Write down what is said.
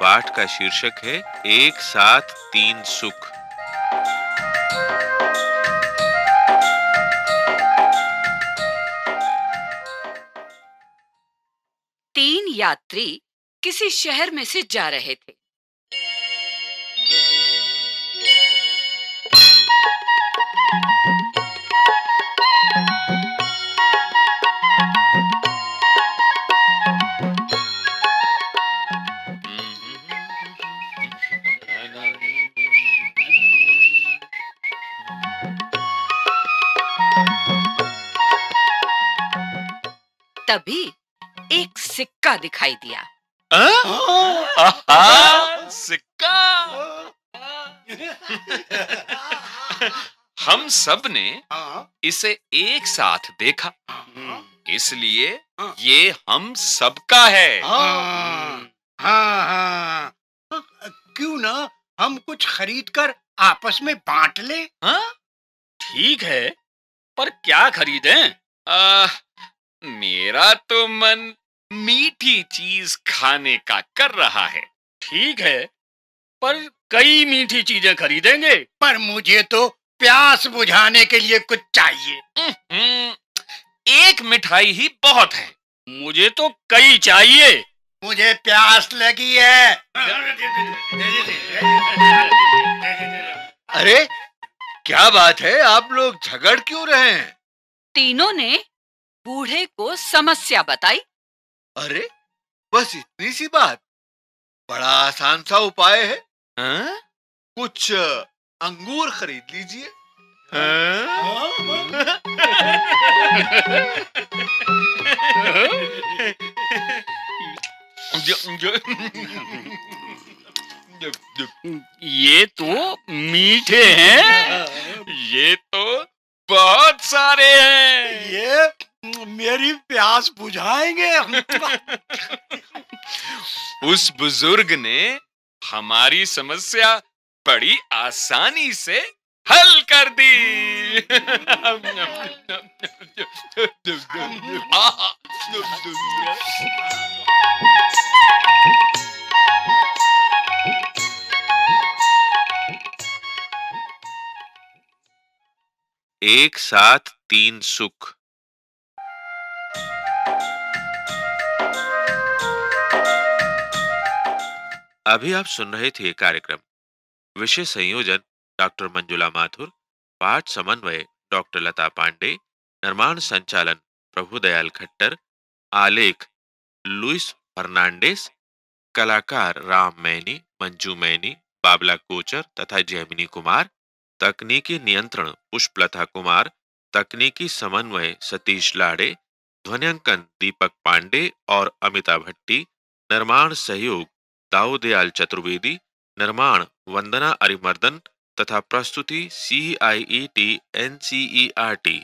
पाठ का शीर्षक है एक साथ तीन सुख। तीन यात्री किसी शहर में से जा रहे थे। तभी एक सिक्का दिखाई दिया। सिक्का। हम सब ने इसे एक साथ देखा, इसलिए ये हम सबका है। क्यों ना हम कुछ खरीद कर आपस में बांट ले। ठीक है, पर क्या खरीदें? मेरा तो मन मीठी चीज खाने का कर रहा है। ठीक है, पर कई मीठी चीजें खरीदेंगे। पर मुझे तो प्यास बुझाने के लिए कुछ चाहिए। एक मिठाई ही बहुत है। मुझे तो कई चाहिए। मुझे प्यास लगी है। अरे क्या बात है, आप लोग झगड़ क्यों रहे हैं? तीनों ने बूढ़े को समस्या बताई। अरे बस इतनी सी बात? बड़ा आसान सा उपाय है। कुछ अंगूर खरीद लीजिए। ये तो मीठे हैं। ये तो बहुत सारे हैं। ये मेरी प्यास बुझाएंगे। उस बुजुर्ग ने हमारी समस्या बड़ी आसानी से हल कर दी। एक साथ तीन सुख। अभी आप सुन रहे थे कार्यक्रम। विषय संयोजन डॉक्टर मंजुला माथुर, पाठ समन्वय डॉक्टर लता पांडे, निर्माण संचालन प्रभुदयाल खट्टर, आलेख लुइस फर्नांडेस, कलाकार राम मैनी, मंजू मैनी, बाबला कोचर तथा जैमिनी कुमार, तकनीकी नियंत्रण पुष्पलता कुमार, तकनीकी समन्वय सतीश लाड़े, ध्वन्यांकन दीपक पांडे और अमिता भट्टी, निर्माण सहयोग दाऊदयाल चतुर्वेदी, निर्माण वंदना अरिमर्दन तथा प्रस्तुति CIET NCERT।